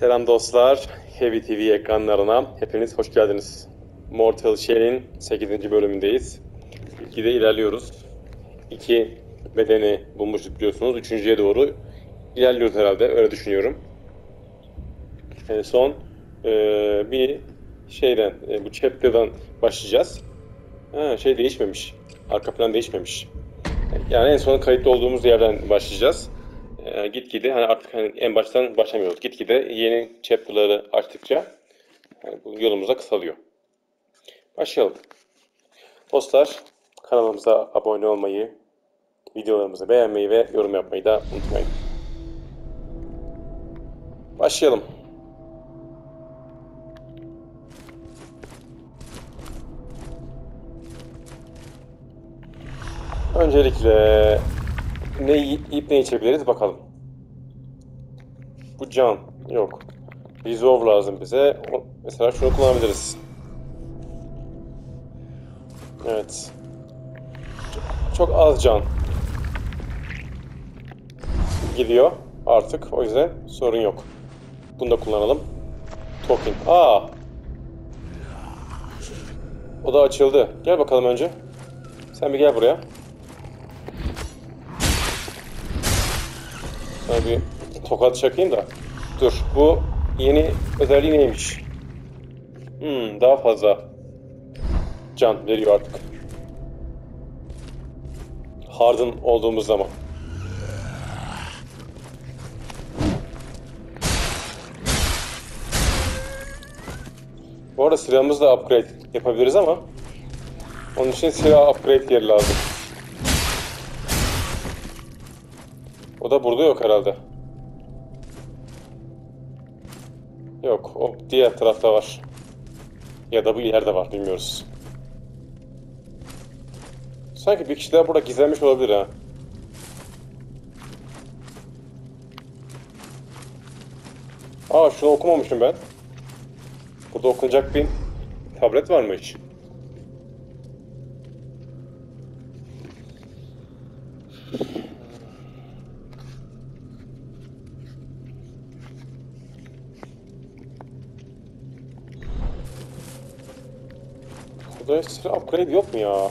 Selam dostlar, Heavy TV ekranlarına hepiniz hoş geldiniz. Mortal Shell'in 8. bölümündeyiz. İlkide ilerliyoruz. 2 bedeni bulmuştuk biliyorsunuz. 3.'ye doğru ilerliyoruz herhalde, öyle düşünüyorum. En son bir şeyden, bu chapter'dan başlayacağız. Ha, şey değişmemiş, arka plan değişmemiş. Yani en son kayıtlı olduğumuz yerden başlayacağız. Gitgide hani artık hani en baştan başlamıyoruz. Gitgide yeni chapter'ları açtıkça yani bu yolumuz da kısalıyor. Başlayalım. Dostlar, kanalımıza abone olmayı, videolarımızı beğenmeyi ve yorum yapmayı da unutmayın. Başlayalım. Öncelikle ne yiyip ne içebiliriz bakalım. Bu can yok. Resolve lazım bize. Mesela şunu kullanabiliriz. Evet. Çok az can gidiyor artık. O yüzden sorun yok. Bunu da kullanalım. Token. Aa. O da açıldı. Gel bakalım önce. Sen bir gel buraya. Sana bir tokat çakayım da. Dur. Bu yeni özelliği neymiş? Daha fazla can veriyor artık. Hard'ın olduğumuz zaman. Bu arada silahımızı da upgrade yapabiliriz ama onun için silah upgrade yeri lazım. O da burada yok herhalde. Yok, o diğer tarafta var. Ya da bu ileride var, bilmiyoruz. Sanki bir kişi daha burada gizlenmiş olabilir ha. Aa, şunu okumamışım ben. Burada okunacak bir tablet varmış. Burada silah upgrade yok mu ya?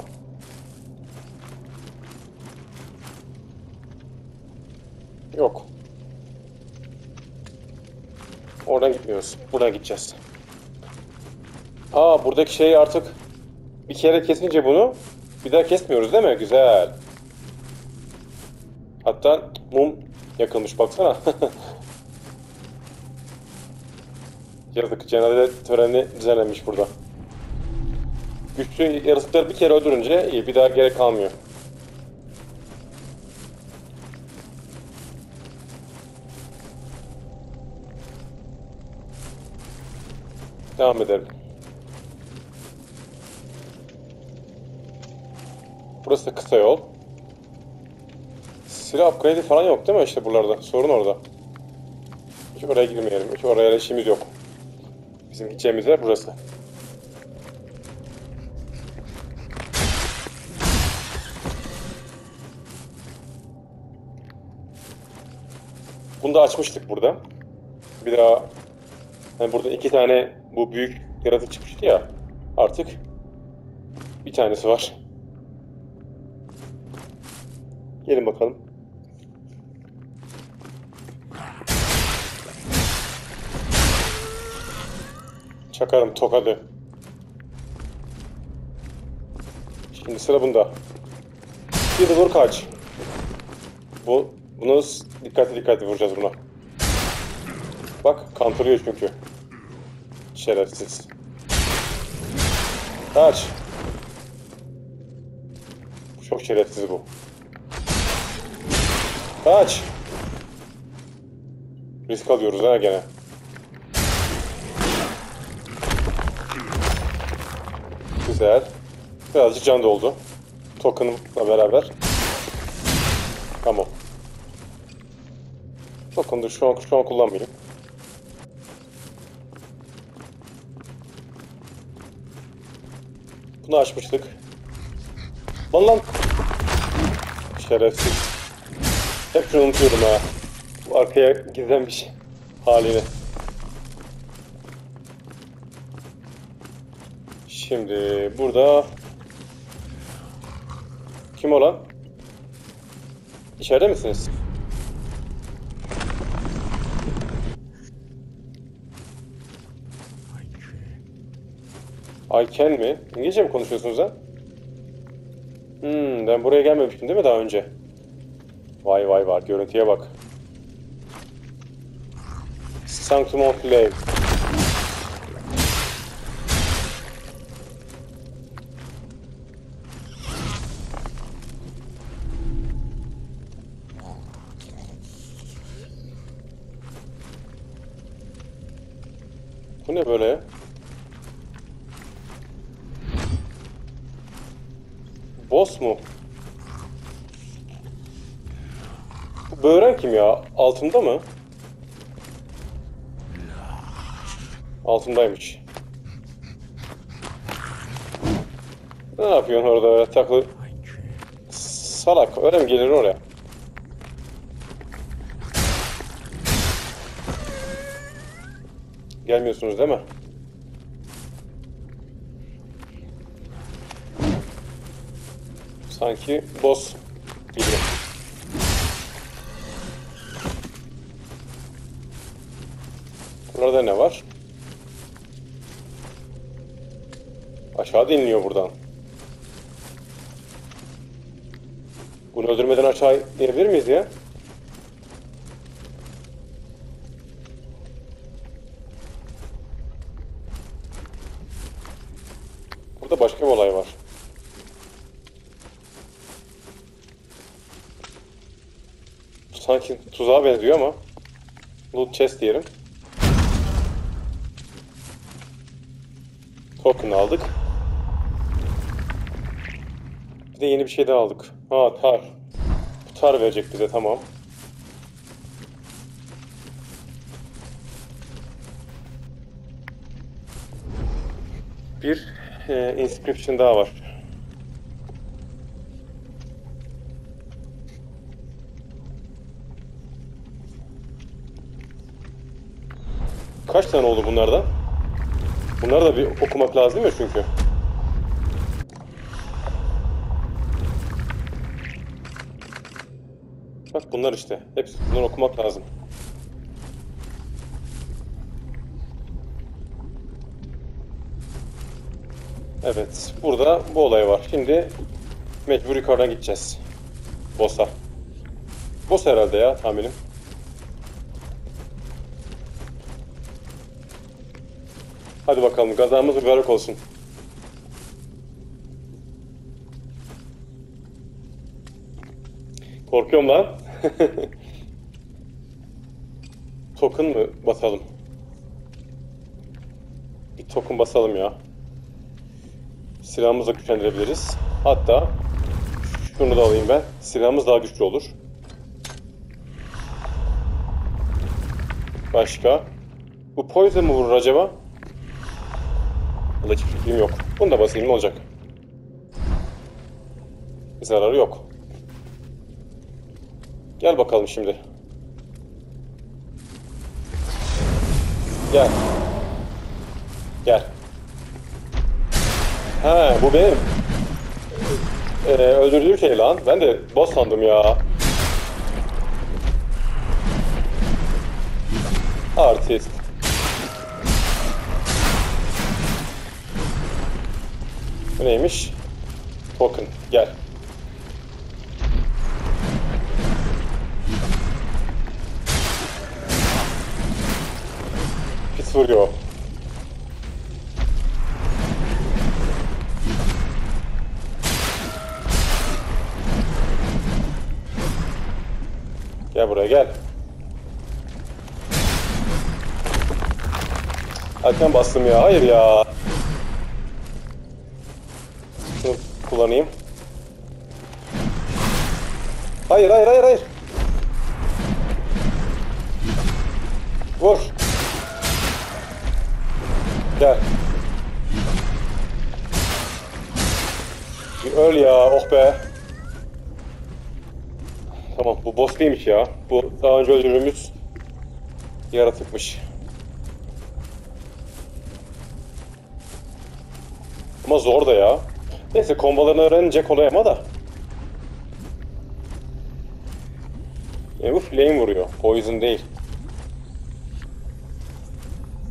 Yok. Oradan gitmiyoruz. Buradan gideceğiz. Aa, buradaki şeyi artık bir kere kesince bunu bir daha kesmiyoruz değil mi? Güzel. Hatta mum yakılmış baksana. Yazık, cenaze töreni düzenlenmiş burada. Güçlü yaratıkları bir kere öldürünce iyi, bir daha gerek kalmıyor. Devam edelim. Burası da kısa yol. Silah upgrade'i falan yok değil mi işte buralarda? Sorun orada. Hiç oraya girmeyelim. Hiç oraya işimiz yok. Bizim gideceğimiz yer burası. Bunu da açmıştık burada. Bir daha yani burada 2 tane bu büyük yaratık çıkmıştı ya. Artık bir tanesi var. Gelin bakalım. Çakarım tokadı. Şimdi sıra bunda. Bir de vur kaç. Bunu dikkatli vuracağız buna. Bak kantırıyor çünkü. Şerefsiz. Kaç. Çok şerefsiz bu. Kaç. Risk alıyoruz ha gene. Güzel. Birazcık can doldu. Token'ımla beraber. Tamam. Token'ı şu an kullanmayayım. Bunu açmıştık. Lan lan. Şerefsiz. Hep şunu unutuyorum ha. Bu arkaya gizlenmiş halini. Şimdi burada... Kim olan? İçeride misiniz? Ayken mi? İngilizce mi konuşuyorsunuz lan? Ben buraya gelmemiştim değil mi daha önce? Vay vay vay, görüntüye bak. Sanctum of Flav. Bu ne böyle? Boss mu? Bu böğren kim ya? Altında mı? Altındaymış. Ne yapıyorsun orada öyle takılı? Salak, öyle mi gelir oraya? Gelmiyorsunuz değil mi? Sanki boss gibi. Burada ne var? Aşağı iniliyor buradan. Bunu öldürmeden aşağı inebilir miyiz ya? Burada başka bir olay var. Sanki tuzağa benziyor ama loot chest diyelim. Token'ı aldık. Bir de yeni bir şey daha aldık. Ha, tar. Bu tar verecek bize, tamam. Bir inscription daha var. Kaç tane oldu bunlardan? Bunları da bir okumak lazım ya çünkü. Bak bunlar işte. Hepsi, bunları okumak lazım. Evet. Burada bu olay var. Şimdi mecbur yukarıdan gideceğiz. Boss'a. Boss herhalde ya tahminim. Hadi bakalım, gazamız mübarek olsun. Korkuyorum lan. Token mı basalım? Bir token basalım ya. Silahımızı da güçlendirebiliriz. Hatta şunu da alayım ben. Silahımız daha güçlü olur. Başka. Bu poison mu vurur acaba? Hiç fikrim yok. Bunu da basayım, ne olacak? Bir zararı yok. Gel bakalım şimdi. Gel. Gel. He, bu benim. Öldürdüğüm şey lan. Ben de boss sandım ya. Artist. Neymiş? Token. Gel. Pis vuruyor. Gel buraya gel. Erken bastım ya. Hayır ya. Kullanayım. Hayır hayır hayır hayır. Vur. Gel. Bir öl ya, oh be. Tamam, bu boss değilmiş ya. Bu daha önce öldürdüğümüz yaratıkmış. Ama zor da ya. Neyse, kombalarını öğrenince kolay ama da. Bu flame vuruyor, poison değil.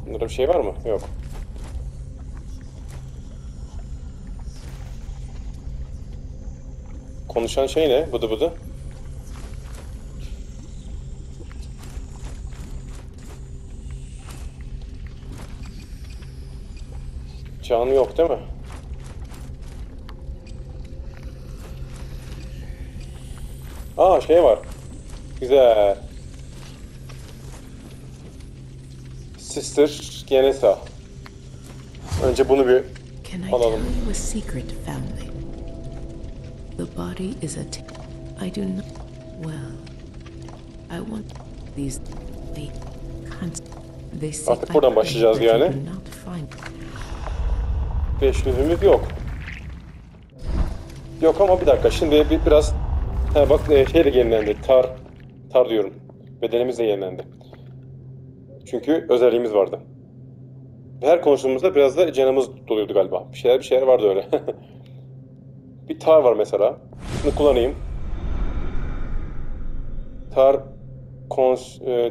Bunda bir şey var mı? Yok. Konuşan şey ne? Bıdı bıdı. Canı yok değil mi? Aa, şey var. Güzel. Sister Genesa. Önce bunu bir alalım. The body is a t I do not well. I want these they can't they say. Artık buradan başlayacağız yani. 500'ümüz yok. Yok ama bir dakika şimdi biraz bak şeyle yenilendi. Tar diyorum. Bedenimiz de yenilendi. Çünkü özelliğimiz vardı. Her konuştuğumuzda biraz da canımız doluyordu galiba. Bir şeyler vardı öyle. Bir tar var mesela. Bunu kullanayım. Tar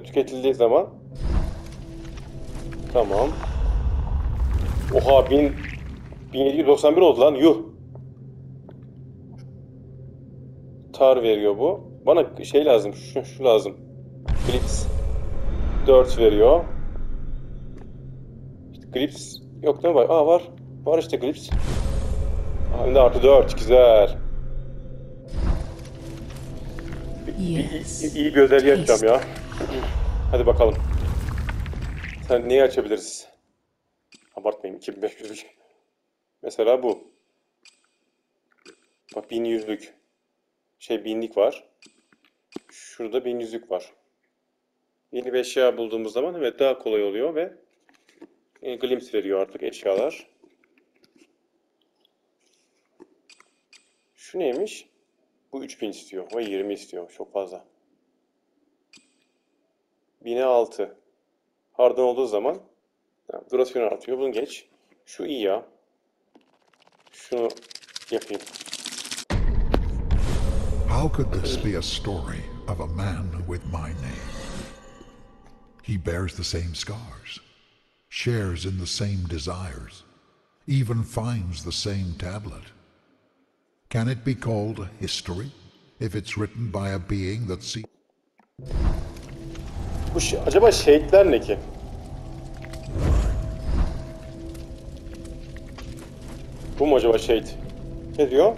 tüketildiği zaman tamam. Oha 1791 oldu lan. Yuh. Tar veriyor bu. Bana şey lazım. Şu lazım. Grips 4 veriyor. İşte grips yok değil mi? Aa var. Var işte grips. Hem de artı 4, güzel. İyi bir özelliği açacağım ya. Hadi bakalım. Sen neyi açabiliriz? Abartmayayım, 2500'lük. Mesela bu. Bak 1100'lük. 1000'lik var. Şurada 1100'lük var. Yeni bir eşya bulduğumuz zaman evet daha kolay oluyor ve glimpse veriyor artık eşyalar. Şu neymiş? Bu 3000 istiyor ve 20 istiyor. Çok fazla. 1000'e 6. Hardan olduğu zaman durasyon artıyor. Bunu geç. Şu iyi ya. Şunu yapayım. How could this be a story of a man with my name? He bears the same scars, shares in the same desires, even finds the same tablet. Can it be called a history if it's written by a being that sees? Acaba şehitler ne ki? Bu mu acaba şehit? Ne diyor?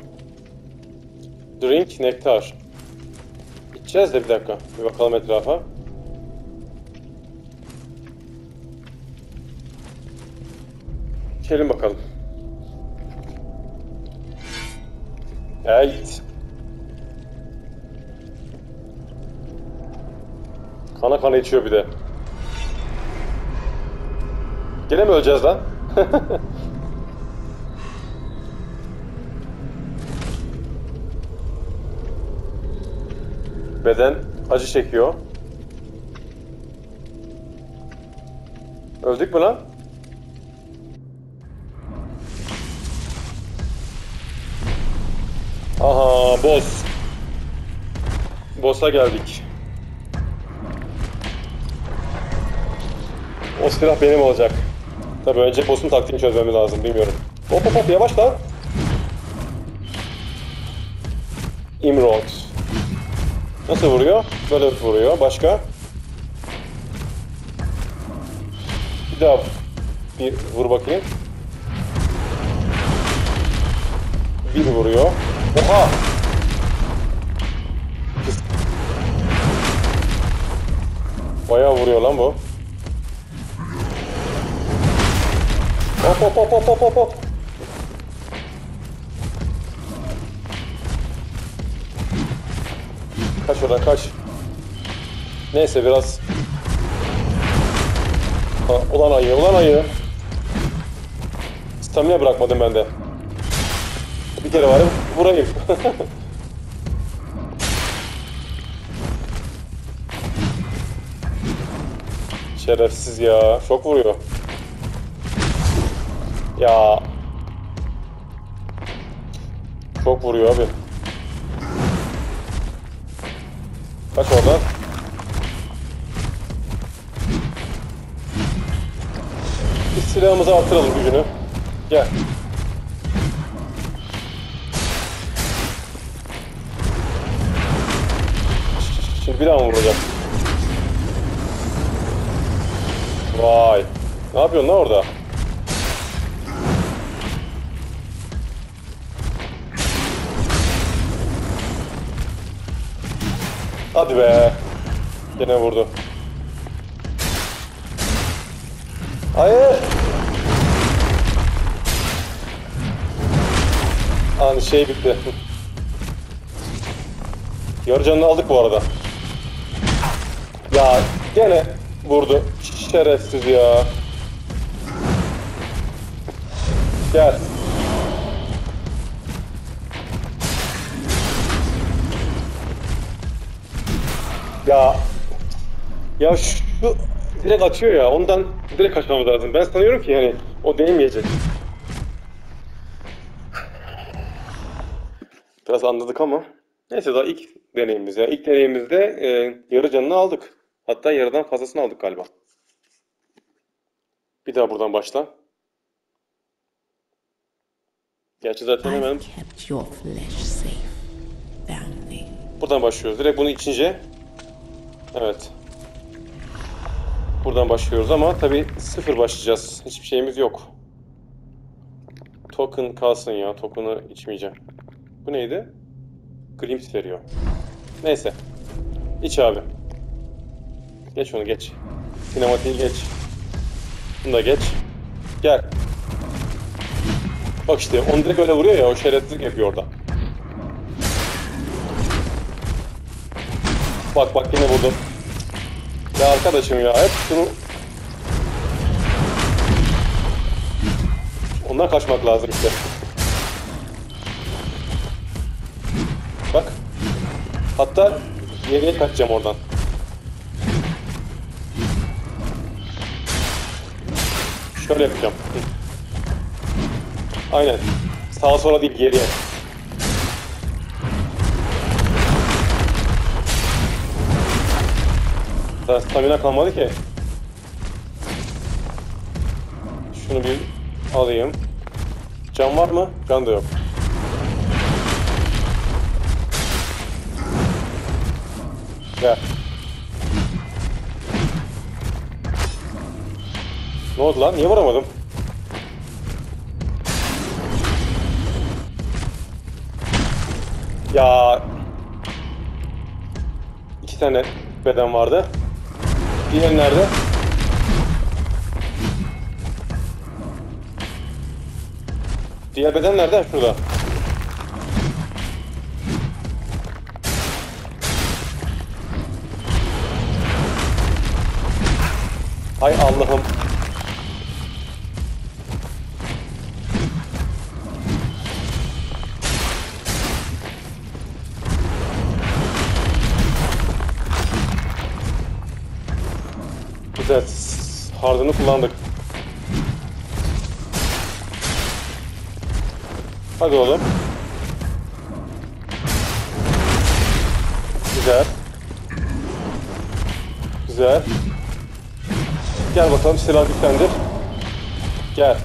Drink nektar. İçeceğiz de bir dakika. Bir bakalım etrafa. İçelim bakalım. Evet. Kana kana içiyor bir de. Gene mi öleceğiz lan? Beden acı çekiyor. Öldük mü lan? Aha boss. Boss'a geldik. O silah benim olacak. Tabii önce boss'un taktiğini çözmemiz lazım, bilmiyorum. Hop hop hop yavaş lan. İmrod. Nasıl vuruyor? Böyle vuruyor. Başka? Bir daha bir vur bakayım. Bir vuruyor. Oha! Bayağı vuruyor lan bu. Hop hop hop hop hop hop. Kaç oradan kaç. Neyse biraz. Ha, ulan ayı ulan ayı. Stamina bırakmadım ben de. Bir kere var ya vurayım. Şerefsiz ya. Şok vuruyor. Ya. Çok vuruyor abi. Kaç oradan. Biz silahımızı artıralım gücünü. Gel. Şimdi bir daha mı vuracak? Vay. Ne yapıyorsun lan orada? Hadi be. Gene vurdu. Hayır. Hani şey bitti. Yarı canını aldık bu arada. Ya gene vurdu. Şerefsiz ya. Gel. Ya. Ya şu direkt atıyor ya. Ondan direkt kaçmamız lazım. Ben sanıyorum ki yani o değmeyecek. Biraz anladık ama. Neyse daha ilk deneyimimiz ya. İlk deneyimizde yarı canını aldık. Hatta yarıdan fazlasını aldık galiba. Bir daha buradan başla. Gerçi zaten hemen buradan başlıyoruz. Direkt bunu içince evet. Buradan başlıyoruz ama tabi sıfır başlayacağız. Hiçbir şeyimiz yok. Token kalsın ya. Token'ı içmeyeceğim. Bu neydi? Glimpse veriyor. Neyse. İç abi. Geç onu geç. Sinematiği geç. Bunu da geç. Gel. Bak işte onu direkt öyle vuruyor ya. O şerefsizlik yapıyor orada. Bak bak yine vurdum. Ya arkadaşım ya hep şunu... Ondan kaçmak lazım işte. Bak. Hatta geriye kaçacağım oradan. Şöyle yapacağım. Aynen. Sağa sola değil geriye. Stamina kalmadı ki. Şunu bir alayım. Can var mı? Can da yok. Gel. Ne oldu lan? Niye vuramadım? Ya. İki tane beden vardı. Diğer nerede? Diğer beden nerede? Şurada. Hay Allah'ım. Evet, hardını kullandık. Hadi oğlum. Güzel. Güzel. Gel bakalım silah güçlendir. Gel.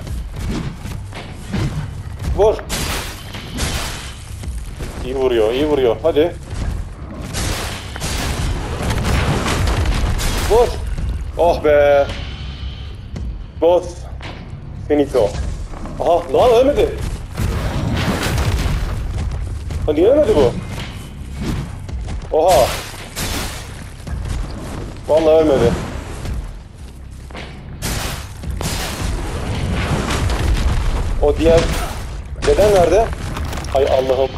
Vur. İyi vuruyor, iyi vuruyor. Hadi. Vur. Oh be. Boss. Finito. Aha lan ölmedi. Ha niye ölmedi bu? Oha. Vallahi ölmedi. O diğer beden nerede? Hay Allah'ım.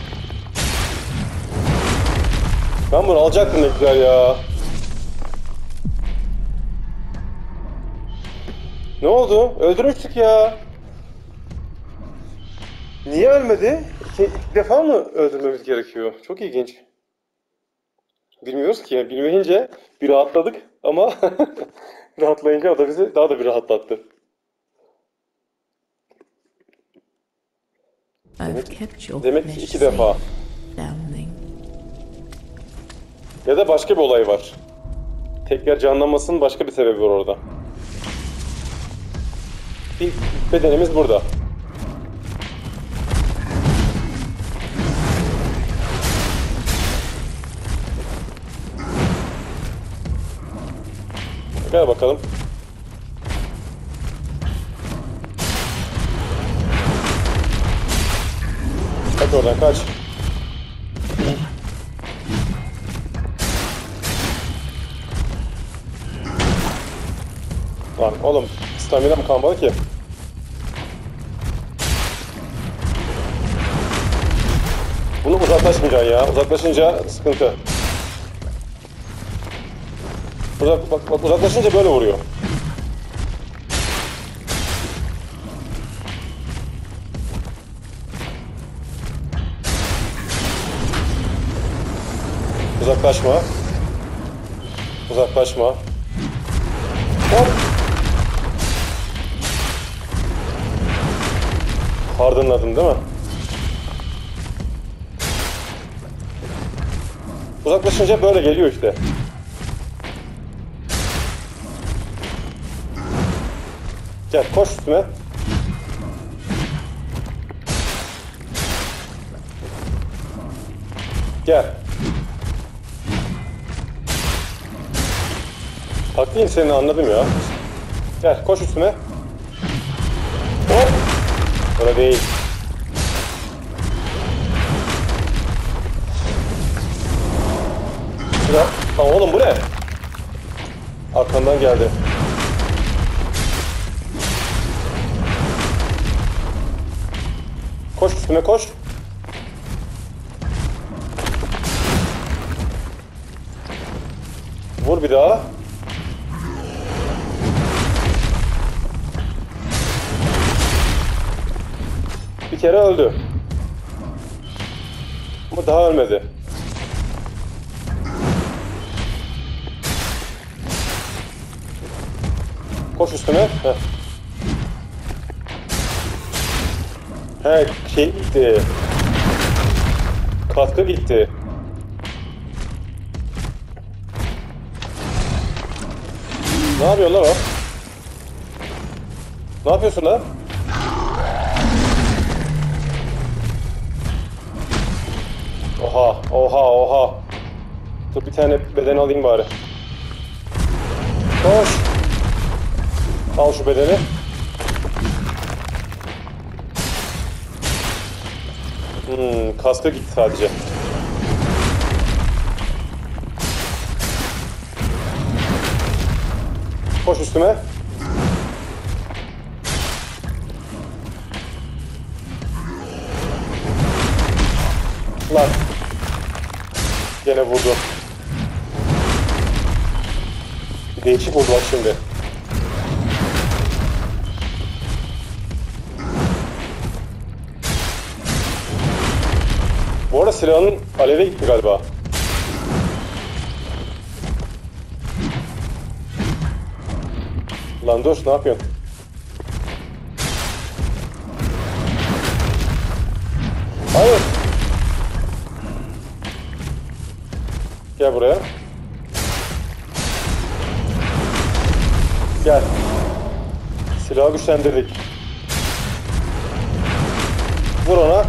Ben bunu alacaktım ne güzel ya. Ne oldu? Öldürmüştük ya. Niye ölmedi? İlk defa mı öldürmemiz gerekiyor? Çok ilginç. Bilmiyoruz ki. Bilmeyince bir rahatladık ama rahatlayınca o da bizi daha da bir rahatlattı. Demek ki iki defa. Ya da başka bir olay var. Tekrar canlanmasının başka bir sebebi var orada. Bir bedenimiz burada. Gel bakalım. Kaç oradan, kaç. Lan oğlum, staminam kalmadı ki. Bunu uzaklaşmayacaksın ya. Uzaklaşınca sıkıntı. Bak, uzaklaşınca böyle vuruyor. Uzaklaşma. Uzaklaşma. Hop. Hardınladın değil mi? Uzaklaşınca böyle geliyor işte. Gel, koş üstüme. Gel. Haklıyım, seni anladım ya. Gel, koş üstüme. Hop. Öyle değil. Şurada. Tamam oğlum, bu ne? Arkandan geldi. Koş üstüme, koş. Vur bir daha. Bir kere öldü. Ama daha ölmedi. Koş üstüme. Heh. He, şey gitti. Katkı gitti. Ne yapıyorsun lan o? Ne yapıyorsun lan? Oha, oha, oha. Dur bir tane beden alayım bari. Koş. Al şu bedeni. Kaskı gitti sadece. Koş üstüme. Lan. Gene vurdu. Bir değişik vurdu bak şimdi. Bu arada silahın alevi gitti galiba. Lan dur, ne yapıyorsun? Hayır. Gel buraya. Gel. Silahı güçlendirdik. Vur ona.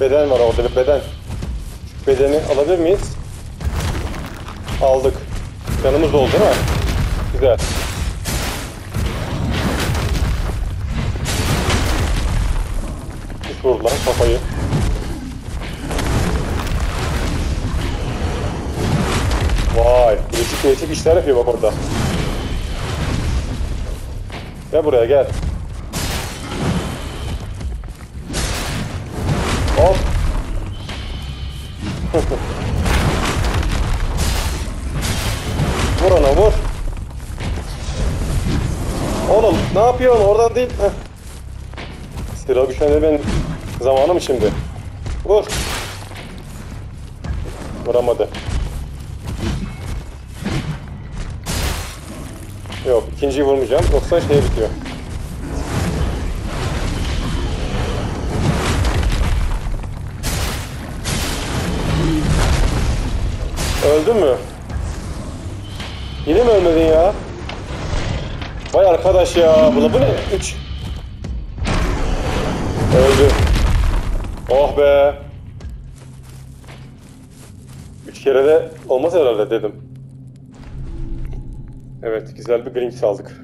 Beden var orada, bir beden. Şu bedeni alabilir miyiz? Aldık. Canımız doldu değil mi? Güzel. Vurdu lan kafayı. Vay, değişik değişik işler yapıyor bak orada. Gel buraya, gel. Hop. Ne yapıyorsun? Oradan değil. Heh. Sıra düşene benim. Zamanı mı şimdi? Vur. Vuramadı. Yok, ikinciyi vurmayacağım. Yoksa şey bitiyor. Öldün mü? Yine mi ölmedin ya? Vay arkadaş ya. Bu ne? 3. Öldü. Oh be. 3 kere de olmaz herhalde dedim. Evet, güzel bir grinch aldık.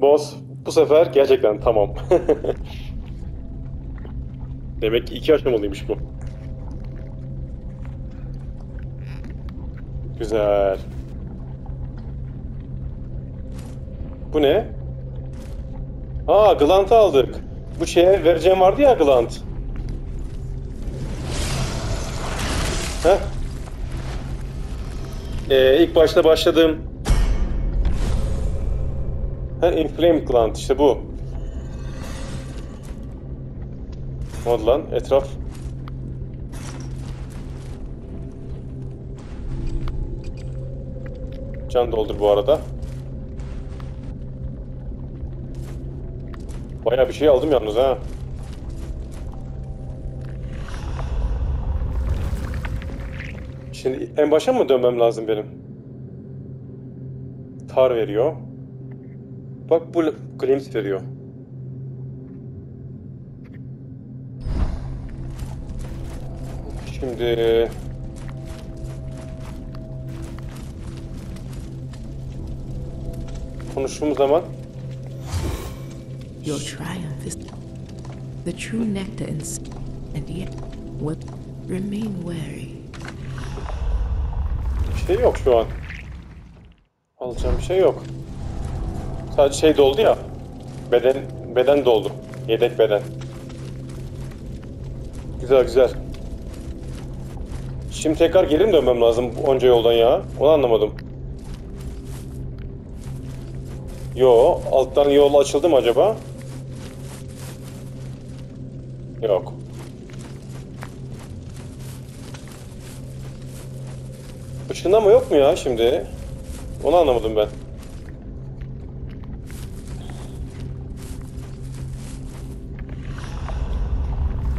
Boss bu sefer gerçekten tamam. Demek ki 2 aşamalıymış bu. Güzel. Bu ne? Aa, glant'ı aldık. Bu şeye vereceğim vardı ya, glant. Heh. İlk başta başladım. Ha, inflame glant işte bu. Ne oldu lan? Etraf. Can doldur bu arada. Bayağı bir şey aldım yalnız ha. Şimdi en başa mı dönmem lazım benim? Tar veriyor. Bak bu glimpse veriyor. Şimdi... konuştuğumuz zaman... Your triumph is the true nectar and yet what remain wary. Bir şey yok şu an. Alacağım bir şey yok. Sadece şey doldu ya. Beden doldu. Yedek beden. Güzel güzel. Şimdi tekrar geri mi dönmem lazım onca yoldan ya? Onu anlamadım. Yo, alttan yol açıldı mı acaba? Yok. Işınlanma mı yok mu ya şimdi? Onu anlamadım ben.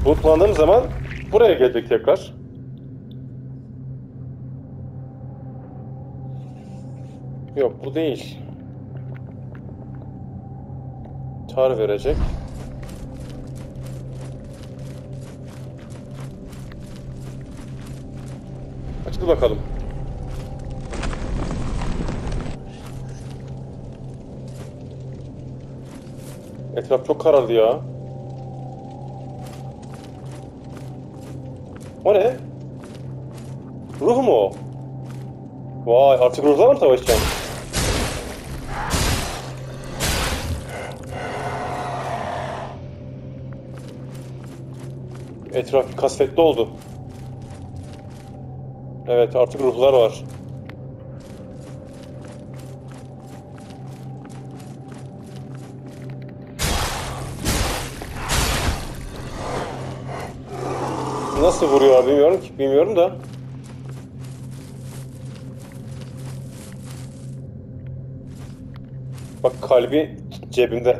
Bulutlandığım zaman buraya geldik tekrar. Yok, bu değil. Tar verecek. Açıl bakalım. Etraf çok karardı ya. O ne? Ruh mu o? Vay, artık ruhlarla mı savaşacağım? Etraf kasvetli oldu. Evet, artık ruhlar var. Nasıl vuruyor bilmiyorum ki, bilmiyorum da. Bak, kalbi cebimde.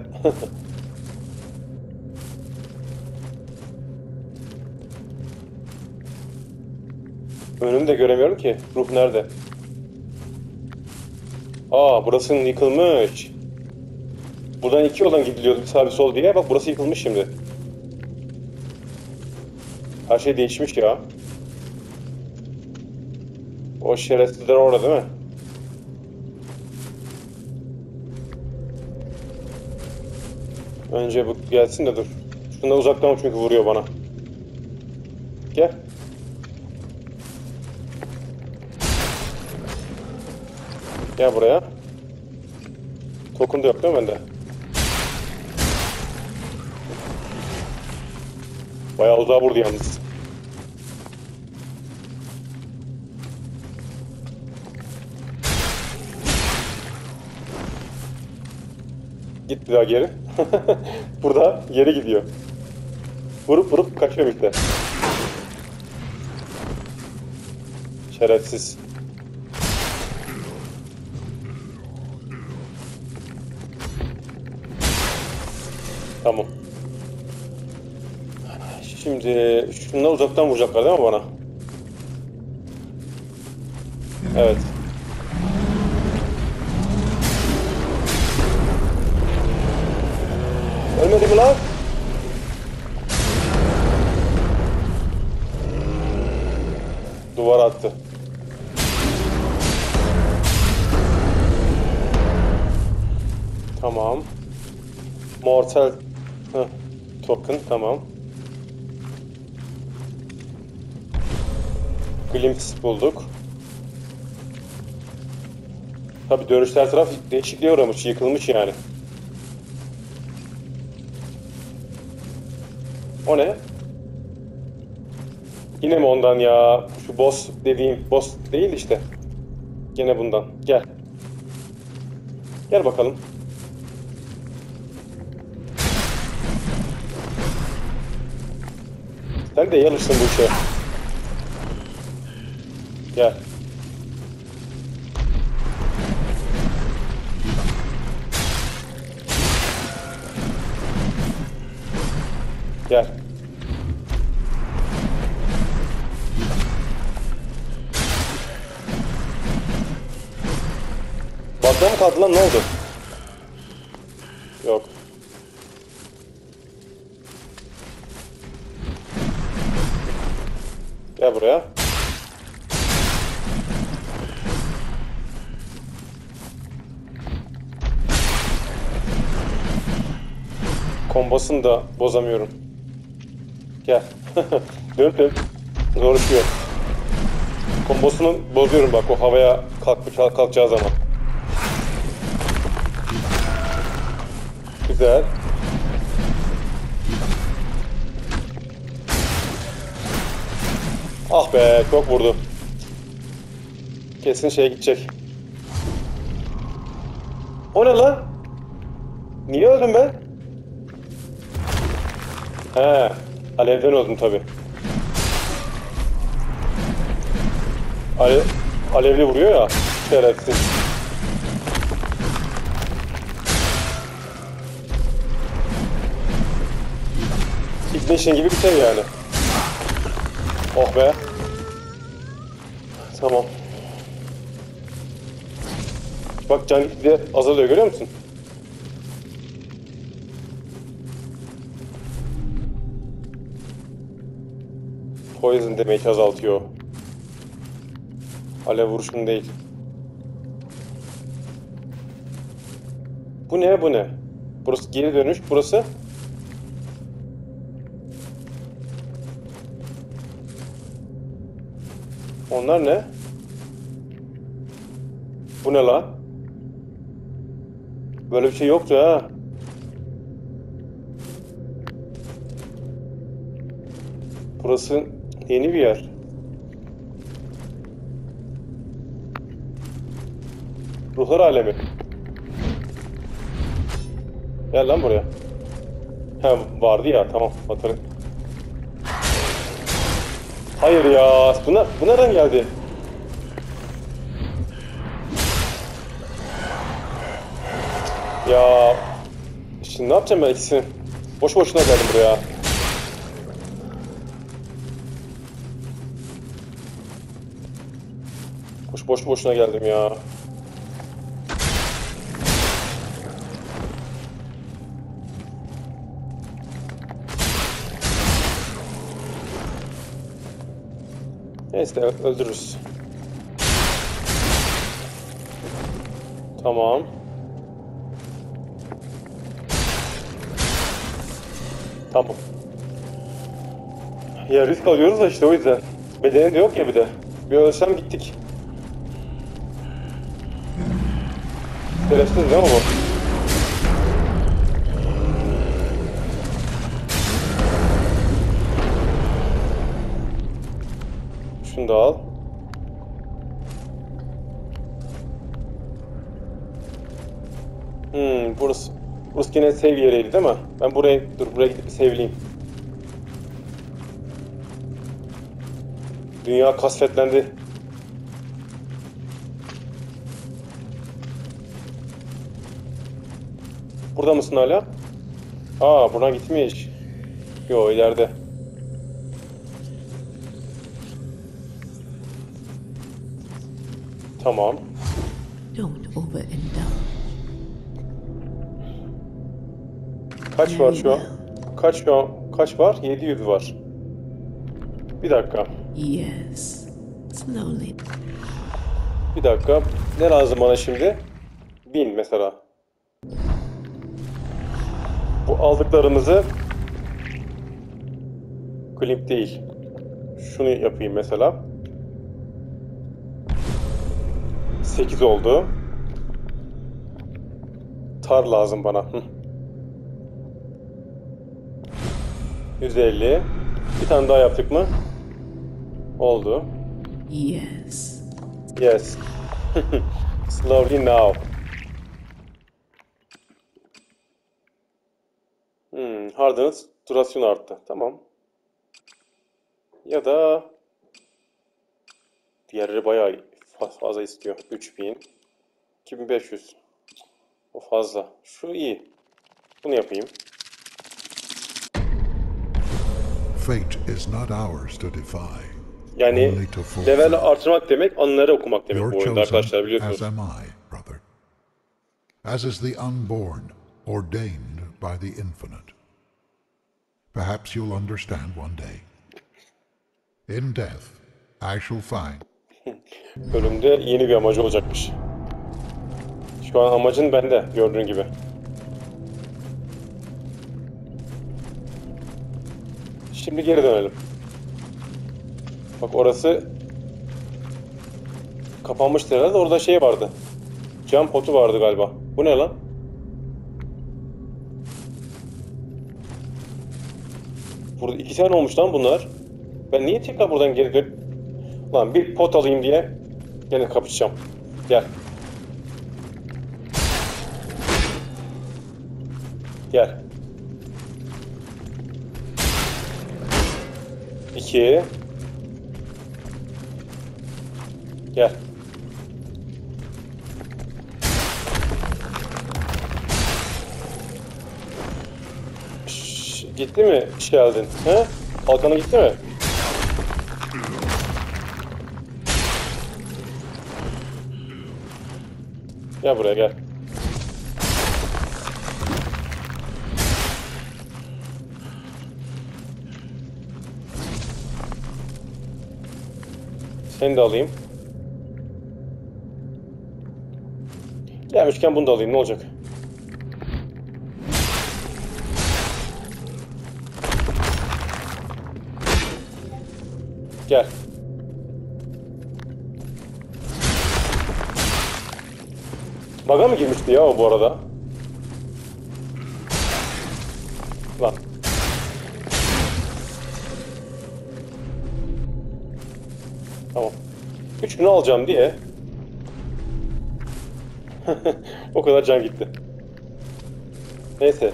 Önümü de göremiyorum ki. Ruh nerede? Aa, burası yıkılmış. Buradan 2 yoldan gidiliyordu, sağ sol diye. Bak, burası yıkılmış şimdi. Her şey değişmiş ya. O şerefsizler orada değil mi? Önce bu gelsin de dur. Şundan uzaktan çünkü vuruyor bana. Gel. Gel buraya. Token da yok değil mi bende? Bayağı uzağa vurdu yalnız. Git bir daha geri. Burada geri gidiyor. Vurup kaçıyor işte. Şerefsiz. Tamam. Şimdi şundan uzaktan vuracaklar değil mi bana? Evet. Ölmedi mi lan? Duvar attı. Tamam. Mortal token tamam. Glimpse bulduk. Tabi dönüşler taraf değişikliğe uğramış, yıkılmış yani. O ne? Yine mi ondan ya? Şu boss dediğim boss değil işte. Gene bundan. Gel. Gel bakalım. Sen de yanışsın bu işe. Gel. Gel. Batman mı kaldı lan, ne oldu? Yok. Gel buraya. Kombosunu da bozamıyorum. Gel. Dönüp zorlaşıyor. Kombosunu bozuyorum bak, o havaya kalkacağı zaman. Güzel. Ah be, çok vurdu. Kesin şeye gidecek. O ne lan? Niye öldüm ben? He, alevden öldüm tabi. Alevli vuruyor ya, şerefsiz. İkleşin gibi bir şey yani. Oh be. Tamam. Bak can gitgide azalıyor, görüyor musun? Poison demek azaltıyor. Alev vuruşun değil. Bu ne, bu ne? Burası geri dönüş, burası. Onlar ne? Bu ne la? Böyle bir şey yoktu ha. Burası yeni bir yer. Ruhlar alemi. Gel lan buraya. He, vardı ya, tamam hatırladım. Hayır ya, bu nereden geldi? Ya şimdi ne yapacağım ben ikisini? Boş boşuna geldim buraya. Boş boşuna geldim ya. Neyse, öldürürüz. Tamam. Tamam. Ya risk alıyoruz da işte, o yüzden. Bedeni de yok ya bir de. Bir ölsem gittik. Şerefsiz değil mi bu? Şunu da al. Burası. Burası yine save yeriydi değil mi? Ben buraya, dur buraya gidip bir save'leyeyim. Dünya kasvetlendi. Burada mısın hala? Aa, buradan gitmiş. Yo, ileride. Tamam. Kaç var şu an? Kaç var? 700 var. Bir dakika. Yes. Slowly. Bir dakika. Ne lazım bana şimdi? 1000 mesela. Bu aldıklarımızı klip değil. Şunu yapayım mesela. 8 oldu. Tar lazım bana. 150. Bir tane daha yaptık mı? Oldu. Yes. Yes. Slowly now. Hardness durasyonu arttı. Tamam. Ya da diğerleri bayağı fazla istiyor. 3000. 2500. O fazla. Şu iyi. Bunu yapayım. Fate is not ours to defy. Yani level artırmak demek, anıları okumak demek bu oyunda arkadaşlar, biliyorsunuz. As is the unborn ordained by the infinite. Perhaps you'll understand one day. In death, I shall find. Ölümde yeni bir amacı olacakmış. Şu an amacın bende, gördüğün gibi. Şimdi geri dönelim. Bak, orası kapanmıştı herhalde. Orada şey vardı. Cam potu vardı galiba. Bu ne lan? Burada 2 tane olmuş lan bunlar. Ben niye tekrar buradan geri dön... Lan bir pot alayım diye gene kapışacağım. Gel. Gel. 2. Gel. Gitti mi geldin? He? Halkana gitti mi? Gel buraya, gel. Seni de alayım. Gelmişken bunu da alayım, ne olacak? Gel. Baga mı girmişti ya o bu arada? Lan. Tamam. 3 gün alacağım diye. O kadar can gitti. Neyse.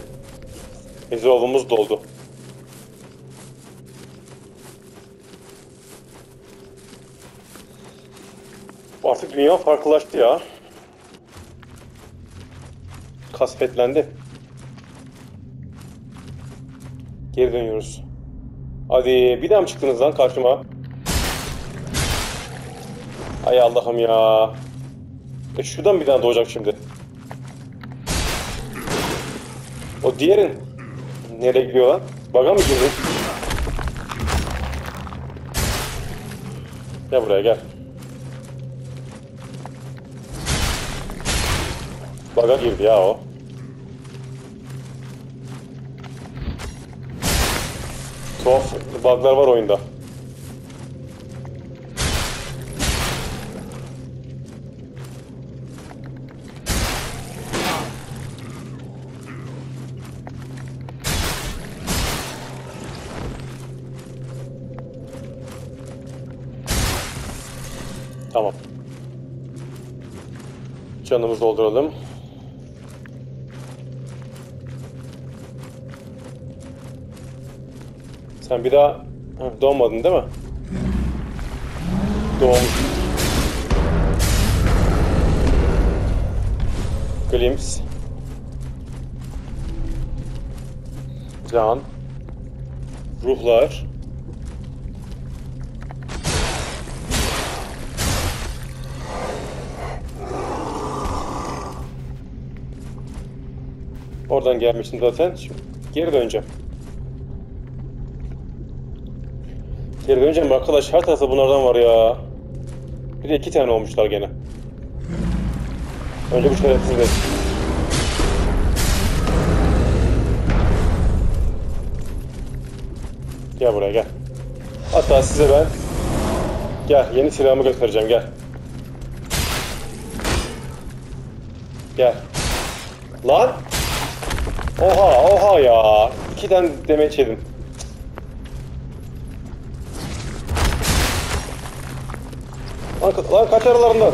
Rezervumuz doldu. Artık dünya farklılaştı ya. Kasvetlendi. Geri dönüyoruz. Hadi bir daha mı çıktınız lan karşıma? Ay Allah'ım ya. Şuradan bir daha doğacak şimdi. O diğerin nereye gidiyor lan? Baga mı gidiyor? Gel buraya, gel. Baga girdi ya o. Tuhaf buglar var oyunda. Tamam. Canımızı dolduralım. Sen bir daha doğmadın değil mi? Doğmuş. Glimpse. Can. Ruhlar. Oradan gelmiştim zaten. Şimdi geri döneceğim. Geri döneceğim arkadaş. Her tarafta bunlardan var ya. Bir de iki tane olmuşlar gene. Önce bu şerefsizler. Gel buraya gel. Hatta size ben... Gel yeni silahımı göstereceğim gel. Gel. Lan! Oha oha ya. İki tane demeç yedim. Lan kaç aralarından.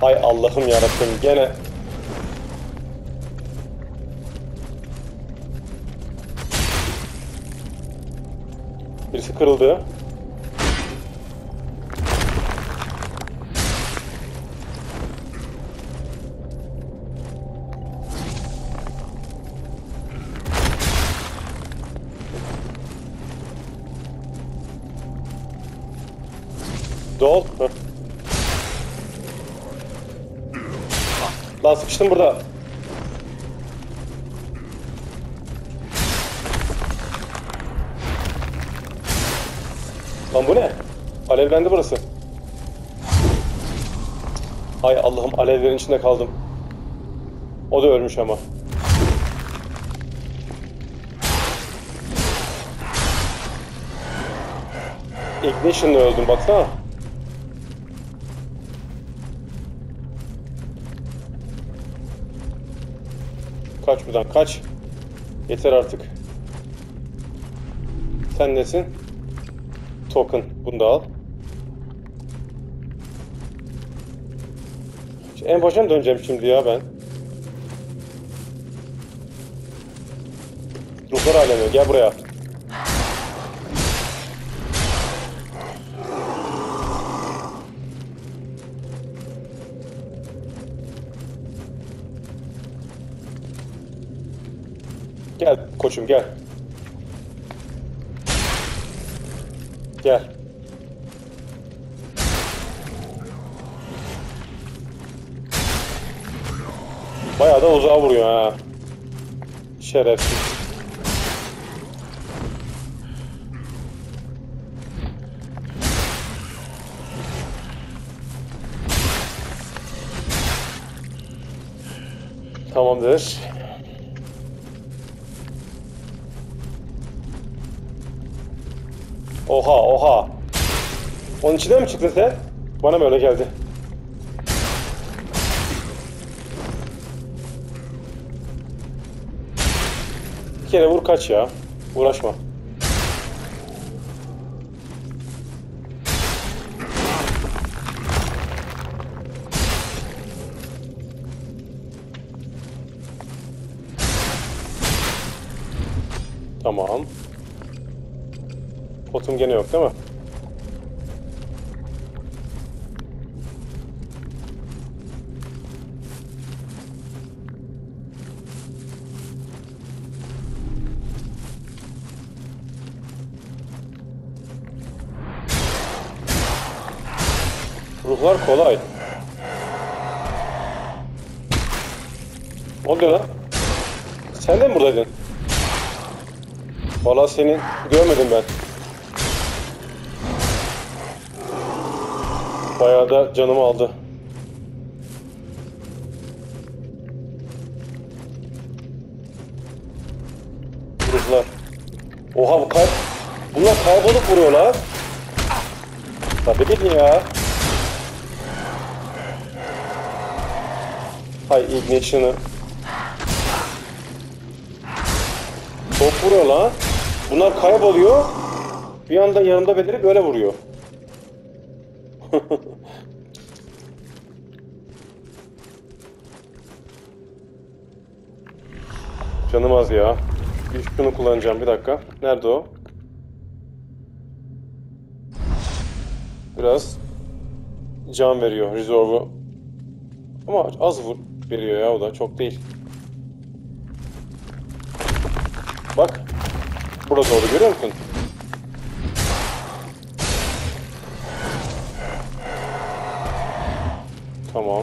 Hay Allah'ım yarabbim gene. Birisi kırıldı. Dol. Lan sıkıştım burada. Lan bu ne? Alevlendi burası. Hay Allah'ım alevlerin içinde kaldım. O da ölmüş ama. Ignition'la öldüm baksana. Kaç buradan kaç. Yeter artık. Sen nesin? Token. Bunu da al. Şimdi en başa mı döneceğim şimdi ya ben? Ruhlar alemi. Gel buraya. Gel koçum gel. Gel. Bayağı da uzağa vuruyor ha. Şerefsiz. Tamamdır. Oha oha. Onun içinden mi çıktın sen? Bana mı öyle geldi? Bir kere vur kaç ya. Uğraşma. Tamam. Potum gene yok değil mi? Ruhlar kolay. Ne oluyor lan? Sen de mi buradaydın? Valla seni görmedim ben. Bayağı da canımı aldı. Ruhlar. Oha bu kay... Bunlar kaybolup vuruyorlar. Tabii bilin ya. Hay ignition'ı. Top vuruyor lan. Bunlar kayboluyor. Bir anda yanımda belirip böyle vuruyor. Canım az ya. Bir şunu kullanacağım, bir dakika. Nerede o? Biraz can veriyor, reserve'u. Ama az vur veriyor ya, o da çok değil. Bak. Burada doğru, görüyor musun? Tamam.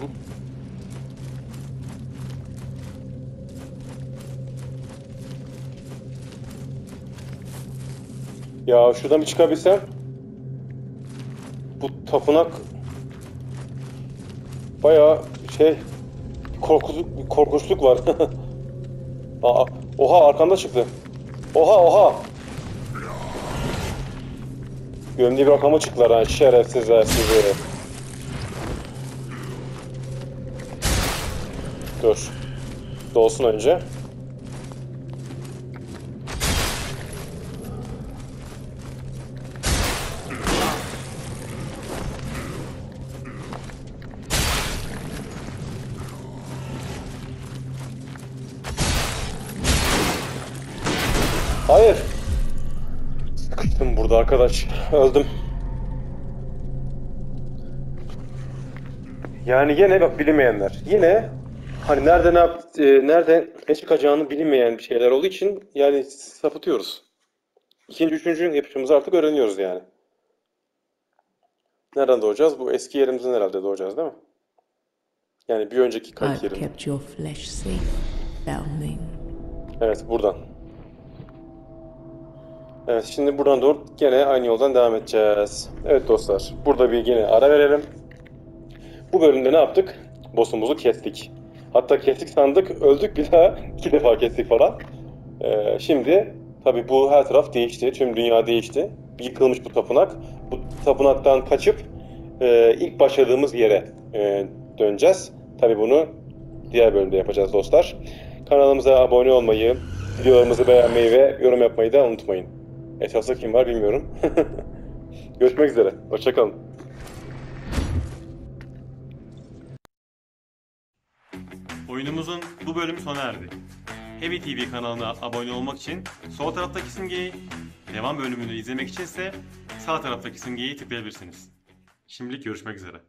Ya şuradan bir çıkabilsem. Bu tapınak bayağı şey, korkunçluk var. Aa, oha arkanda çıktı. Oha oha. Gömleği bir arkama çıktılar ha, şerefsizler sizi. Dur. Dolsun önce. Hayır. Sıkıştım burada arkadaş. Öldüm. Yani gene bak, bilinmeyenler. Yine hani nerede ne çıkacağını bilinmeyen bir şeyler olduğu için yani sapıtıyoruz. İkinci, üçüncü yapışımızı artık öğreniyoruz yani. Nereden doğacağız? Bu eski yerimizden herhalde doğacağız değil mi? Yani bir önceki kayıt yerimizden. Evet buradan. Evet şimdi buradan doğru gene aynı yoldan devam edeceğiz. Evet dostlar, burada bir gene ara verelim. Bu bölümde ne yaptık? Boss'umuzu kestik. Hatta kestik sandık, öldük bir daha, 2 defa kestik falan. Şimdi tabi bu her taraf değişti, tüm dünya değişti. Yıkılmış bu tapınak. Bu tapınaktan kaçıp ilk başladığımız yere döneceğiz. Tabi bunu diğer bölümde yapacağız dostlar. Kanalımıza abone olmayı, videolarımızı beğenmeyi ve yorum yapmayı da unutmayın. Etrafta kim var bilmiyorum. Görüşmek üzere, hoşçakalın. Oyunumuzun bu bölümü sona erdi. Heavy TV kanalına abone olmak için sol taraftaki simgeyi, devam bölümünü izlemek içinse sağ taraftaki simgeyi tıklayabilirsiniz. Şimdilik görüşmek üzere.